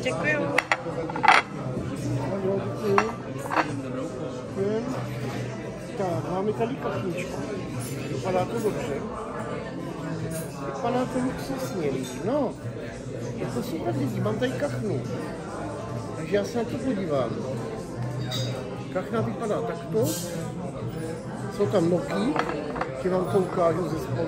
Děkuju. Tak, máme tady kachničku. Vypadá to dobře. Vypadá to luxusně, no. Je to super, lidi, mám tady kachnu. Takže já se na to podívám. Kachna vypadá takto. Jsou tam noky, ti vám to ukážu ze spodu.